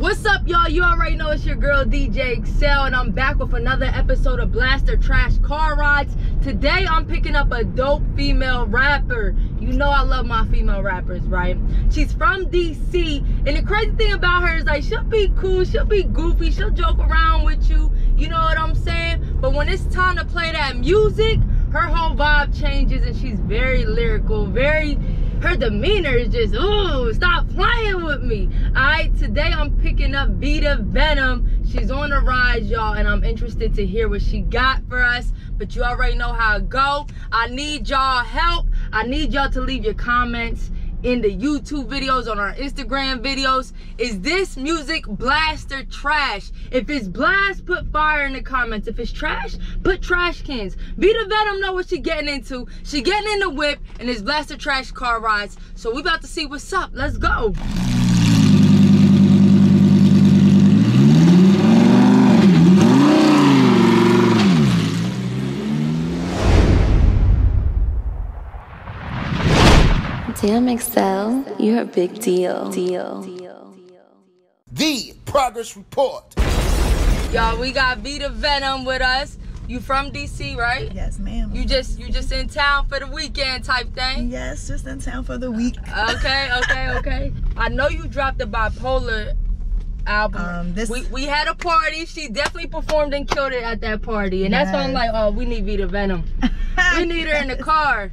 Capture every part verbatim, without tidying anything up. What's up, y'all? You already know it's your girl D J eXeL, and I'm back with another episode of Blaster Trash Car Rides. Today I'm picking up a dope female rapper. You know I love my female rappers, right? She's from D C, and the crazy thing about her is, like, she'll be cool, she'll be goofy, she'll joke around with you, you know what I'm saying? But when it's time to play that music, her whole vibe changes, and she's very lyrical, very... her demeanor is just, ooh, stop playing with me. All right, today I'm picking up Veeta Venom. She's on the rise, y'all, and I'm interested to hear what she got for us, but you already know how it go. I need y'all help. I need y'all to leave your comments in the YouTube videos, on our Instagram videos. Is this music blast or trash? If it's blast, put fire in the comments. If it's trash, put trash cans. Veeta Venom know what she getting into. She getting in the whip, and it's Blaster Trash Car Rides. So we about to see what's up. Let's go. Damn eXeL, you're a big deal. Deal. The Progress Report. Y'all, we got Veeta Venom with us. You from D C, right? Yes, ma'am. You just you just in town for the weekend type thing? Yes, just in town for the week. Okay, okay, okay. I know you dropped the bipolar album. Um, this... we, we had a party. She definitely performed and killed it at that party. And yes. That's why I'm like, oh, we need Veeta Venom. We need her in the car.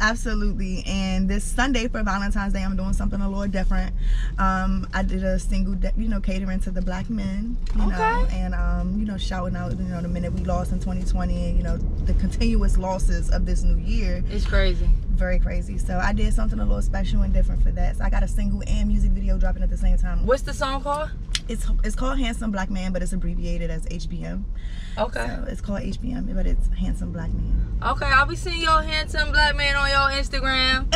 Absolutely. And this Sunday for Valentine's Day, I'm doing something a little different. Um, I did a single, you know, catering to the black men, you okay. know, and, um, you know, shouting out, you know, the men that we lost in twenty twenty and, you know, the continuous losses of this new year. It's crazy. Very crazy. So I did something a little special and different for that. So I got a single and music video dropping at the same time. What's the song called? It's it's called Handsome Black Man, but it's abbreviated as H B M. Okay. So it's called H B M, but it's Handsome Black Man. Okay, I'll be seeing your Handsome Black Man on your Instagram.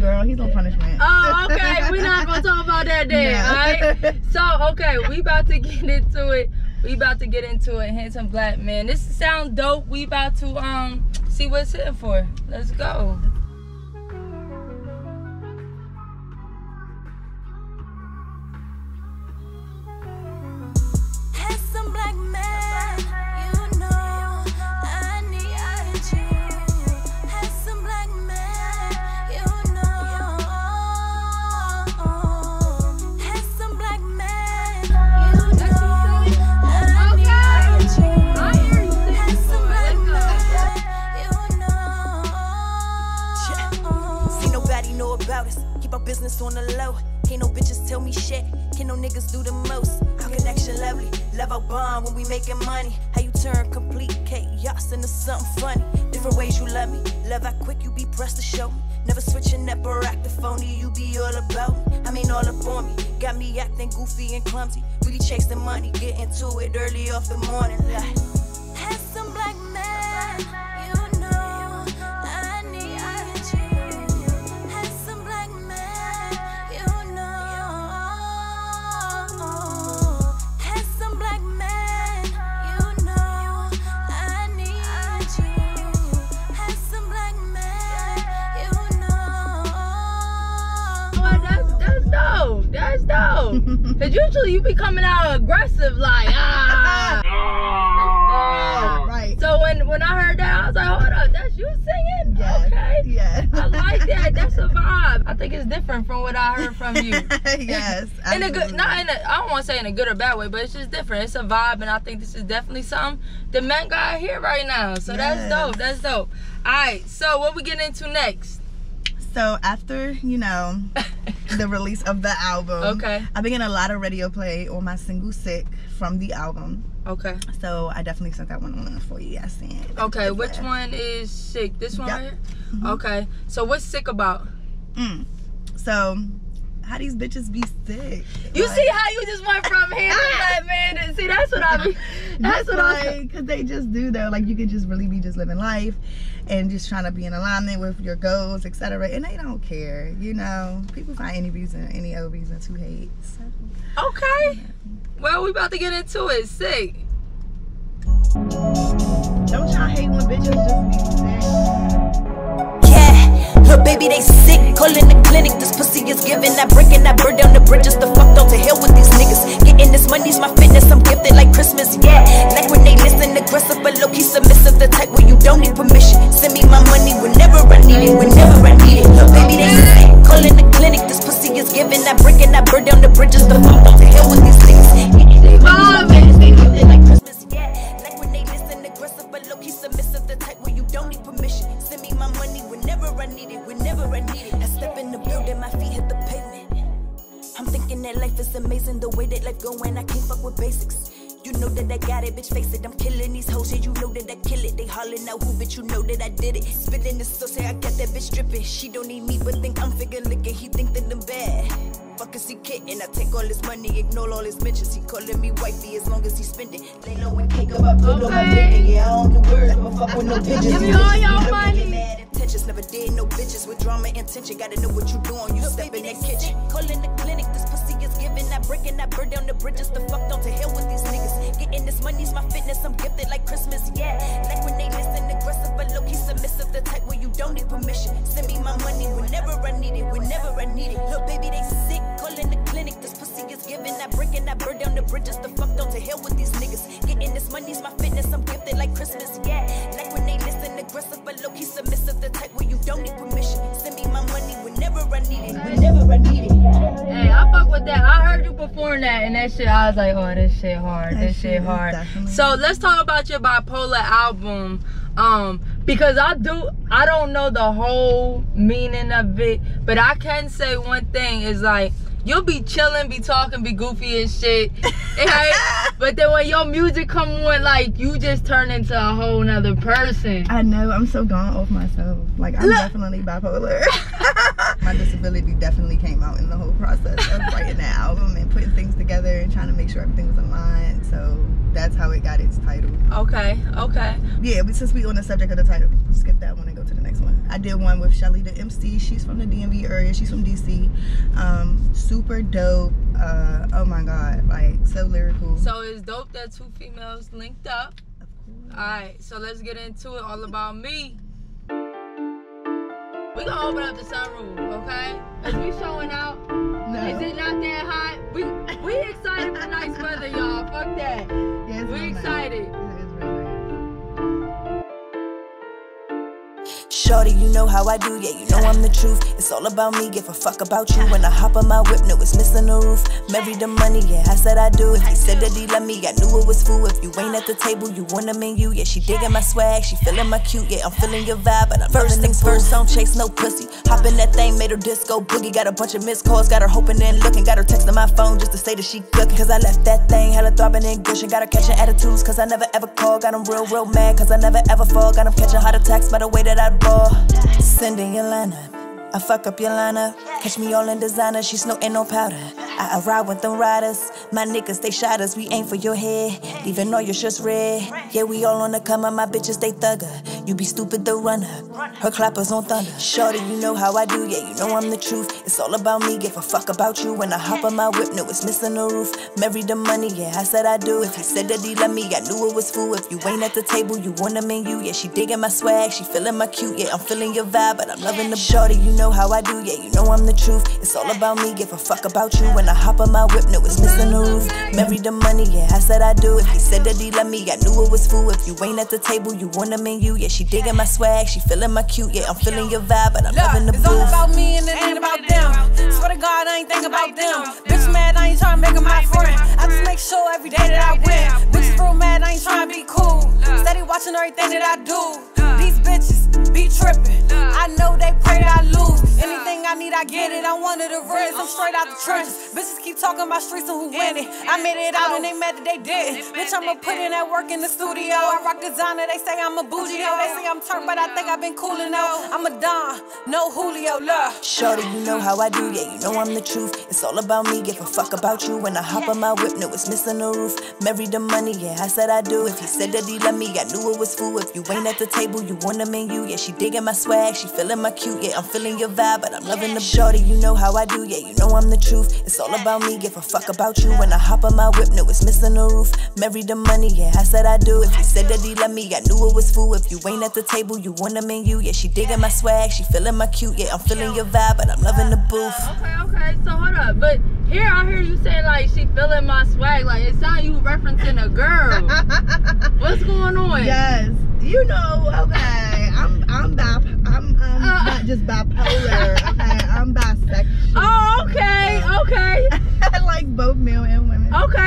Girl, he's on punishment. Oh, okay. We're not gonna talk about that then, no. Alright? So okay, we about to get into it. We about to get into it. Handsome Black Man. This sound dope. We about to um see what's here for. Let's go. Business on the low, can't no bitches tell me shit, can't no niggas do the most. Our connection lovely, love our bond when we making money. How you turn complete chaos into something funny. Different ways you love me, love how quick you be pressed to show me. Never switching up or act the phony, you be all about me. I mean all up on me, got me acting goofy and clumsy. Really chasing money, getting to it early off the morning light. Had some black man. Because usually you be coming out aggressive, like, ah. ah. Right. So when, when I heard that, I was like, hold up, that's you singing? Yes. Okay. Yeah. I like that. That's a vibe. I think it's different from what I heard from you. Yes. in a good, not in a, I don't want to say in a good or bad way, but it's just different. It's a vibe, and I think this is definitely something the men got here right now. So yes. That's dope. That's dope. All right. So what we getting into next? So after, you know, the release of the album, okay, I've been getting a lot of radio play on my single Sick from the album. Okay. So I definitely sent that one on for you. I sent it. Okay, which that. one is Sick? This one yep. right here? Mm-hmm. Okay. So what's Sick about? Mm. So how these bitches be sick? You like, see how you just went from hand to that man? And see, that's what I mean. That's what like, I because they just do though. Like you could just really be just living life, and just trying to be in alignment with your goals, et cetera. And they don't care, you know. People find any reason, any old reason to hate. So, okay. Yeah. Well, we about to get into it. Sick. Don't y'all hate when bitches just be sick? Her baby, they sick, calling the clinic. This pussy is giving. I break and I burn down the bridges. The fuck, don't to hell with. Burn down the bridges, the fuck off the hell with these things. They love it, they love it like Christmas, yeah. Like when they listen, aggressive but low-key submissive. The type where you don't need permission. Send me my money whenever I need it, whenever I need it. I step in the building, my feet hit the pavement. I'm thinking that life is amazing, the way that life going, I can't fuck with basics. You know that I got it, bitch, face it. I'm killing these hoes, yeah, you know that I kill it. They hollering out who, bitch, you know that I did it. Spitting the sauce, yeah, I got that bitch dripping. She don't need me, but think I'm figure licking. He think that I'm bad. Fuck is he kidding? I take all his money, ignore all his mentions. He calling me wifey as long as he spending. Lay low and cake up, I put on my dick. Yeah, I don't do words, I'm a fuck with no pigeons. Give me all your money. Never did no bitches with drama intention. Gotta know what you doing. You no, step baby, in that kitchen, calling the clinic. This pussy is giving. I break and I burn down the bridges. The fuck don't to hell with these niggas. Getting this money's my fitness. I'm gifted like Christmas, yeah. Like when they listen, aggressive but low-key submissive. The type where you don't need permission. Send me my money whenever I need it, whenever I need it. Look, baby, they sick. Calling the clinic. This pussy is giving. I break and I burn down the bridges. The fuck don't to hell with these niggas. Getting this money's my fitness. I'm gifted like Christmas, yeah. Like when they listen, aggressive but low-key submissive. The type where you don't need permission. Send me my money whenever I need it, whenever I need it. Hey, I fuck with that. I heard you perform that and that shit. I was like, oh, this shit hard. That this shit, shit hard. Definitely. So let's talk about your bipolar album, um, because I do. I don't know the whole meaning of it, but I can say one thing is like. You'll be chilling, be talking, be goofy and shit, right? But then when your music come on, like, you just turn into a whole nother person. I know, I'm so gone off myself. Like, I'm Look. definitely bipolar. My disability definitely came out in the whole process of writing that album and putting things together and trying to make sure everything was in line. So that's how it got its title. Okay, okay. Yeah, but since we on the subject of the title, skip that one and go to the next one. I did one with Shelita the M C. She's from the D M V area. She's from D C. Um, super dope. Uh, oh my God, like so lyrical. So it's dope that two females linked up. All right, so let's get into it. All about me. We gonna open up the sunroof, okay? Cause we showing out. No. Is it not that hot? We we excited for nice weather, y'all. Fuck that. Yeah, we excited. Nice. Shorty, you know how I do, yeah, you know I'm the truth. It's all about me, give a fuck about you. When I hop on my whip, no, it's missing the roof. Married the money, yeah, I said I do. If he said that he loved me, I knew it was fool. If you ain't at the table, you want a menu. Yeah, she digging my swag, she feeling my cute. Yeah, I'm feeling your vibe, but I'm first things first, don't chase no pussy. Hop in that thing, made her disco boogie. Got a bunch of missed calls, got her hoping and looking. Got her texting my phone just to say that she cooking. Cause I left that thing, hella throbbing and gushing. Got her catching attitudes, cause I never ever call. Got them real, real mad, cause I never ever fall. Got them catching heart attacks by the way that I ball. Sending your lineup, I fuck up your lineup. Catch me all in designer, she snow and no powder. I, I ride with them riders, my niggas they shot us. We aim for your head, leaving all your shirts red. Yeah, we all on the come up, my bitches they thugger. You be stupid the runner, her clappers on thunder. Shorty, you know how I do, yeah, you know I'm the truth. It's all about me, give a fuck about you. When I hop on my whip, no, it's missing the roof. Married the money, yeah, I said I do. If he said that he loved me, I knew it was fool. If you ain't at the table, you want a menu. Yeah, she digging my swag, she feeling my cute, yeah, I'm feeling your vibe, but I'm loving the shorty. You know how I do, yeah, you know I'm the truth. It's all about me, give a fuck about you. When I hop on my whip, no, it's missing the roof. Married the money, yeah, I said I do. If he said that he loved me, I knew it was fool. If you ain't at the table, you want a menu. Yeah, she digging my swag, she feeling my cute, yeah, I'm feeling your vibe, but I'm Look, loving the booth. It's all about me and it ain't about them. Swear to God, I ain't think about them. Bitch mad, I ain't trying to make her my friend. I just make sure every day that I win. Bitch is real mad, I ain't trying to be cool. Steady watching everything that I do. These bitches be tripping. I know they pray that I lose. Anything I need, I get it. I'm one of the reds. I'm straight out the trenches. Bitches keep talking about streets and who win it. I made it out and they mad that they didn't. Bitch, I'ma put in that work in the studio. I rock designer. They say I'm a bougie. They say I'm turnt, but I think I've been coolin' out. I'm a don, no Julio, love. Shorty, you know how I do, yeah, you know I'm the truth. It's all about me, give a fuck about you. When I hop on my whip, no, it's missing the roof. Married the money, yeah, I said I do. If he said that he loved me, I knew it was fool. If you ain't at the table, you want a menu, yeah, she digging my swag, she feeling my cute, yeah, I'm feeling your vibe, but I'm loving the shorty, you know how I do, yeah, you know I'm the truth, it's all about me, give a fuck about you, when I hop on my whip, no, it's missing the roof, married the money, yeah, I said I do, if he said that he loved me, I knew it was fool, if you ain't at the table, you want a menu, yeah, she digging my swag, she feeling my cute, yeah, I'm feeling your vibe, but I'm loving the booth. Okay, okay, so hold up, but here I hear you say, like, she feeling my swag, like, it sound you referencing a girl. What's going on? Yes. You know, okay, I'm I'm bi I'm um uh, not just bipolar, okay, I'm bisexual. Oh, okay, okay.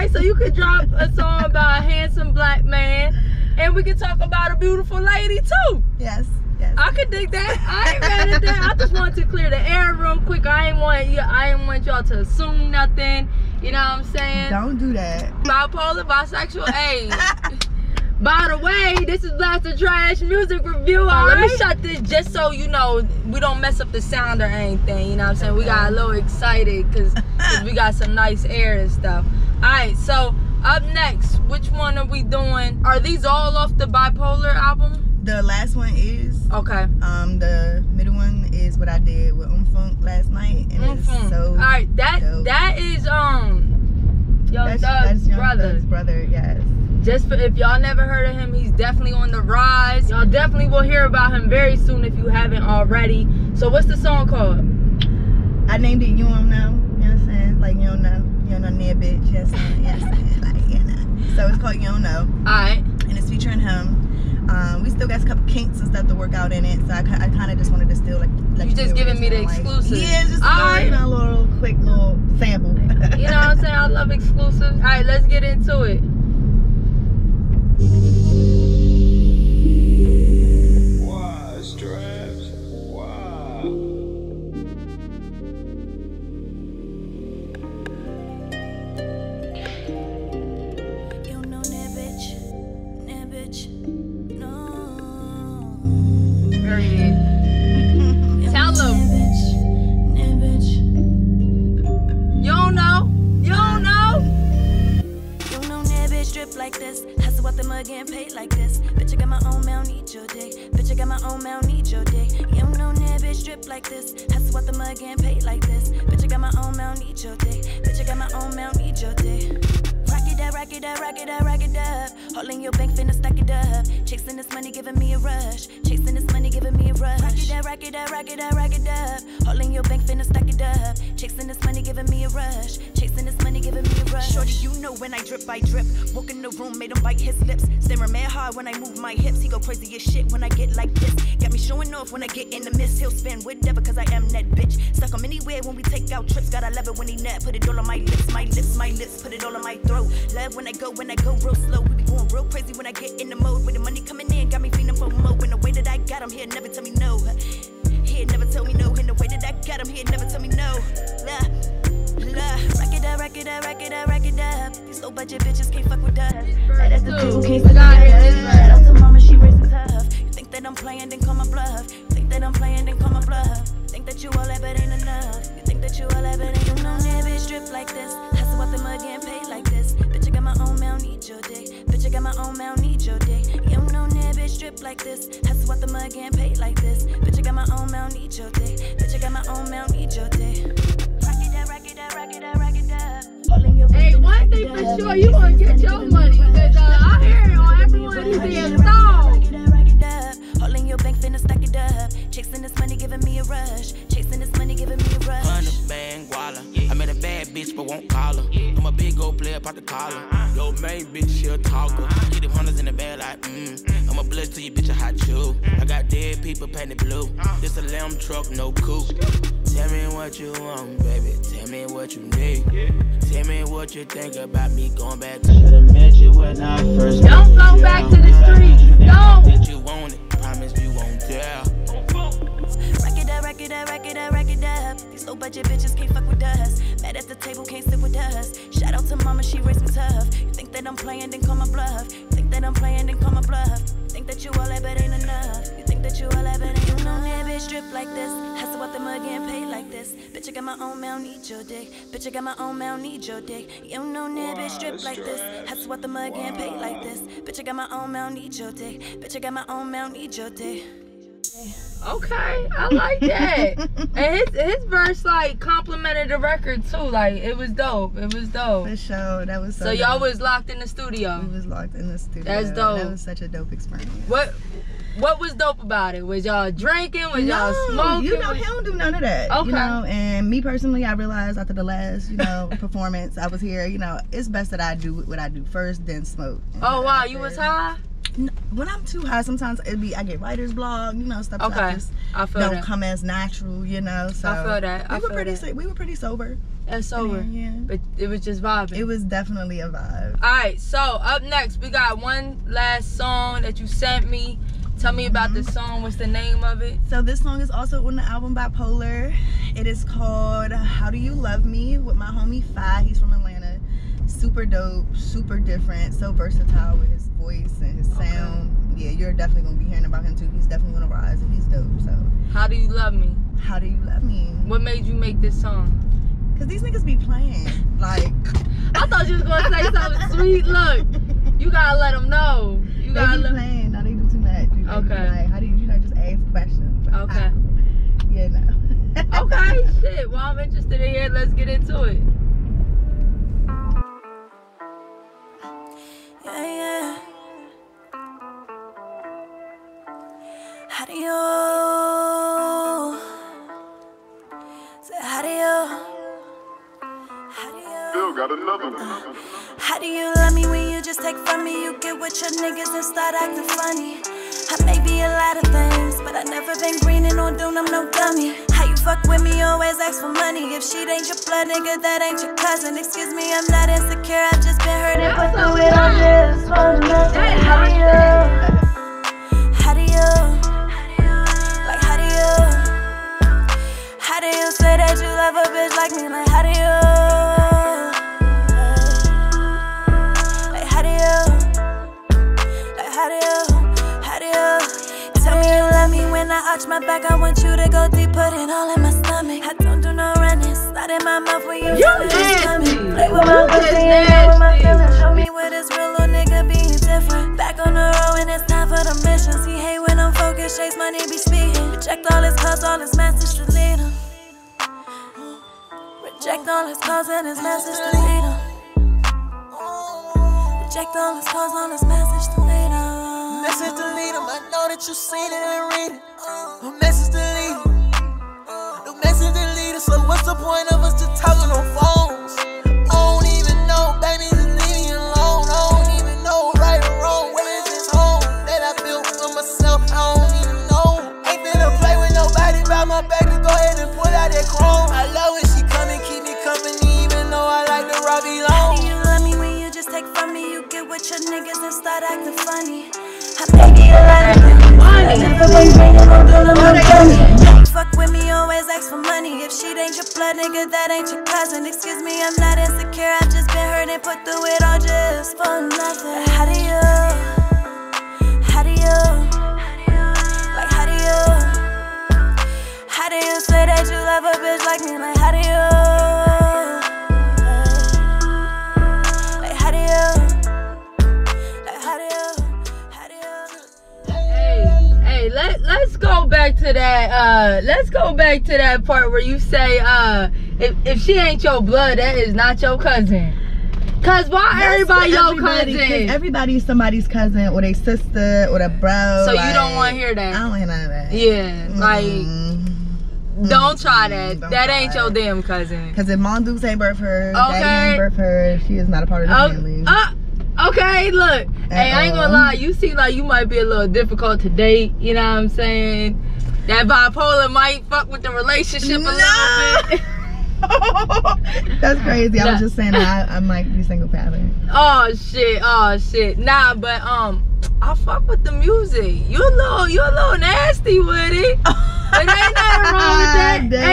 right, so you could drop a song about a handsome black man, and we could talk about a beautiful lady too. Yes. Yes. I could dig that. I ain't mad at that. I just wanted to clear the air real quick. I ain't want you. I ain't want y'all to assume nothing. You know what I'm saying? Don't do that. Bipolar, bisexual, hey. By the way, this is Blaster Trash Music Review. All right. Let me shut this just so you know we don't mess up the sound or anything. You know what I'm saying? We got a little excited because we got some nice air and stuff. All right, so up next, which one are we doing? Are these all off the Bipolar album? The last one is. Okay. Um, the middle one is what I did with Umfunk last night, and mm-hmm. it's so. All right, that dope. That is um, Young Thug's brother. Thug's brother, yes. Just for, if y'all never heard of him, he's definitely on the rise. Y'all definitely will hear about him very soon if you haven't already. So what's the song called? I named it You Don't Know. You know what I'm saying? Like you don't know, you don't know near bitch. Yes, yes, like you know. So it's called You Don't Know. All right. And it's featuring him. Um, we still got a couple kinks and stuff to work out in it, so I, I kind of just wanted to still like. Let you, you just giving me the like. Exclusive. Yeah, it's just right. you know, a little quick little sample. You know what I'm saying? I love exclusives. All right, let's get into it. Wow, straps. Wow. You know that bitch, that bitch. Tell them. You don't know. You don't know. You don't know that bitch drip like this. Hustle out the mud, getting paid like this. Bitch, I got my own mouth, need your dick. Bitch, I got my own mouth, need your dick. You don't know that bitch drip like this. Hustle out the mud, getting paid like this. Bitch, I got my own mouth, need your dick. Bitch, I got my own mouth, need your dick. Rock it up, rock it up, rock it up, rock it up. Holding your bank, finna stack it up. Chasing this money, giving me a rush. Chasing this money, giving me a rush. Rock it up, rock it up, rock it up, rock it up. Holding your bank, finna stack it up. Chasing this money, giving me a rush. Chasing this money, giving me a rush. Shorty, you know when I drip, I drip. Walk in the room, made him bite his lips. Staring mad hard when I move my hips. He go crazy as shit when I get like this. Got me showing off when I get in the mist. He'll spin whatever, cause I am that bitch. Stuck him anywhere when we take out trips. Gotta love it when he nut. Put it all on my lips, my lips, my lips. Put it all on my throat. Love when I go, when I go real slow. We be going real crazy when I get in the mode. With the money coming in, got me feeling for more. In the way that I got him, he'll never tell me no. He'll never tell me no. In the way that I got him, he'll never tell me no. La, la. Rock it up, rock it up, rock it up, rock it up. These low budget bitches can't fuck with us. That is the dude, can't fuck with us. Shout out to mama, she raises tough. You think that I'm playing, then call my bluff. You think that I'm playing, then call my bluff. Think that you all have it ain't enough. You think that you all have it ain't enough. You know that bitch drip like this. Hustle out the mud, getting paid like this. Bitch, I got my own mouth, need your dick. Bitch, I got my own mouth, need your dick. You don't know that bitch drip like this. Hustle out the mud, getting paid like this. Bitch, I got my own mouth, need your dick. Bitch, I got my own mouth, need your dick. Rock it up, rock it up, rock it up, rock it up. Hey, one thing for sure, you gonna get your money, cause uh, I hear it on every one of these damn songs. Holding your bank, finna stack it up. Chasing this money, giving me a rush. Chasing this money, giving me a rush. Underband, guala. Yeah. I met a bad bitch, but won't call her. Yeah. I'm a big old player, pop the collar. Uh-huh. Yo, main bitch, she a talker. Uh-huh. Get them hunters in the bed like, mm. Mm. I'm a blush to you, bitch, a hot chew. Mm. I got dead people painted blue. Uh-huh. This a lamb truck, no coupe. Tell me what you want, baby. Tell me what you need. Yeah. Tell me what you think about me going back to. Should've met you when I first. Don't go you back to the streets. Don't. Did you want it? Promise you won't tell. Rack it up, rack it up, rack it up, rack it up. These low budget bitches can't fuck with us. Mad at the table, can't sit with us. Shout out to mama, she raised me tough. You think that I'm playing, then call my bluff. You think that I'm playing, then call my bluff. Think that you all have it ain't enough. You think that you all have it ain't enough. You know that bitch drip like this. Hustle out the mud, getting paid like this. Bitch, I got my own mouth, need your dick. Bitch, I got my own mouth, need your dick. You don't know that bitch drip like this. Hustle out the mud, getting paid like this. Bitch, I got my own mouth, need your dick. Bitch, I got my own mouth, need your dick. Okay, I like that. And his, his verse like complimented the record too. Like it was dope. It was dope. For sure, that was so. So y'all was locked in the studio. We was locked in the studio. That's dope. That was such a dope experience. What What was dope about it? Was y'all drinking? Was no, y'all smoking? You know, he don't do none of that. Okay. You know, and me personally, I realized after the last, you know, performance, I was here. You know, it's best that I do what I do first, then smoke. Oh wow, you was high? When I'm too high, sometimes it be I get writer's block, you know, stuff. Okay, so I, just I feel don't that. Come as natural, you know. So I feel that. I we were pretty, that. We were pretty sober. It's over. Yeah. But it was just vibing. It was definitely a vibe. All right, so up next, we got one last song that you sent me. Tell me about mm-hmm. this song. What's the name of it? So this song is also on the album Bipolar. It is called How Do You Love Me with my homie Fi. He's from Atlanta. Super dope, super different, so versatile with his voice and his sound. Okay. Yeah, you're definitely going to be hearing about him too. He's definitely going to rise and he's dope. So How Do You Love Me? How Do You Love Me? What made you make this song? Because these niggas be playing. Like, I thought you was going to say something sweet. Look, you got to let them know. You got to let them know. Okay. Like, how do you, you know, just ask questions? Like, okay. Yeah, you know. Okay, shit. Well, I'm interested in here. Let's get into it. Yeah, yeah. How do you? So how do you? How do you? Still got another one. How do you love me when you just take from me? You get with your niggas and start acting funny. I may be a lot of things, but I never been green and on doom, I'm no dummy. How you fuck with me, always ask for money. If she ain't your blood, nigga, that ain't your cousin. Excuse me, I'm not insecure, I've just been hurting. But so we don't just want nothing. How do you? How do you? Like, how do you? How do you say that you love a bitch like me? Like, how do you? I arch my back, I want you to go deep, put it all in my stomach. I don't do no running, start in my mouth when you feel it coming. Play with my pussy and play with my feelings. Show me where this real little nigga be different. Back on the road and it's time for the missions. He hate when I'm focused, chase money be speeding. Reject all his calls, all his messages to lead him. Reject all his calls and his messages to lead him. Reject all his calls, all his messages to lead him. Message to lead him, I know that you seen it and read it. No message to lead him, no message to lead him. So what's the point of us just talking on phones? I don't even know, baby, just leave me alone. I don't even know right or wrong. Where is this home that I built for myself? I don't even know. Ain't finna play with nobody about my baby. Go ahead and pull out that chrome. I love when she come and keep me company, even though I like to Robbie Long. How do you love me when you just take from me? You get with your niggas and start acting funny. I may be a lot of money. Never been greenin' on doom, I'm no dummy. Fuck with me, always ask for money. If she ain't your blood, nigga, that ain't your cousin. Excuse me, I'm not insecure, I've just been hurt and put through it all just for nothing. How do you? How do you? Like, how do you? How do you say that you love a bitch like me? Like, how do you? Let, let's go back to that uh let's go back to that part where you say uh if, if she ain't your blood, that is not your cousin. Cause why that's everybody your everybody, cousin? Everybody's somebody's cousin or they sister or their bro. So like, you don't want to hear that. I don't hear none of that. Yeah, mm-hmm. Like, don't try that. Don't that try ain't it. Your damn cousin. Cause if Mondoos ain't birth her, okay. Daddy ain't birth her, she is not a part of the okay. family. Uh, Okay, look, uh-oh. Hey, I ain't gonna lie, you seem like you might be a little difficult to date, you know what I'm saying? That bipolar might fuck with the relationship a no. little bit. That's crazy, I nah. was just saying that I, I might be single pattern. Oh shit, oh shit, nah, but um, I fuck with the music. You a little, you a little nasty with it. But ain't nothing wrong with that.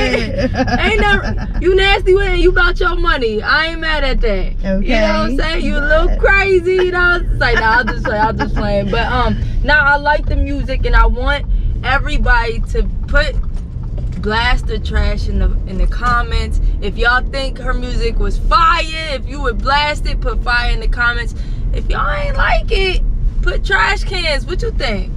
Ain't, ain't nothing, you nasty with it, you about your money. I ain't mad at that. Okay. You know what I'm saying? You yeah. a little crazy, you know? It's like, nah, I'll just play, I'll just play. But um, now nah, I like the music and I want everybody to put Blaster Trash in the in the comments. If y'all think her music was fire, if you would blast it, put fire in the comments. If y'all ain't like it, put trash cans. What you think?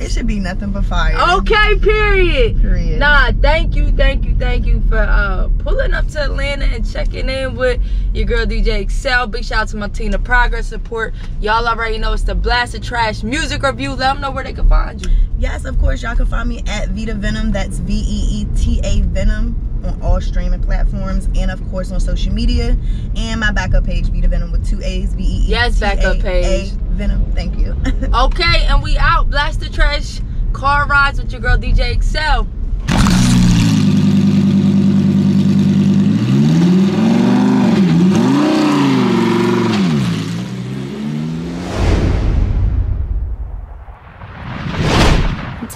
It should be nothing but fire. Okay, period. Period. Nah, thank you, thank you, thank you for uh, pulling up to Atlanta and checking in with your girl D J eXeL. Big shout out to my team, The Progress Report. Y'all already know it's the Blaster Trash Music Review. Let them know where they can find you. Yes, of course, y'all can find me at Veeta Venom. That's V E E T A Venom. On all streaming platforms and of course on social media, and my backup page Veeta Venom with two A's, V E E T A, yes, backup page Venom. Thank you. Okay, and we out. Blaster Trash Car Rides with your girl D J eXeL.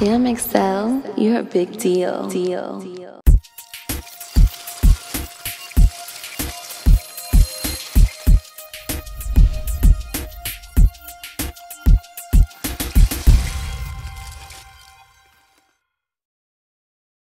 Damn eXeL, you're a big deal. Deal.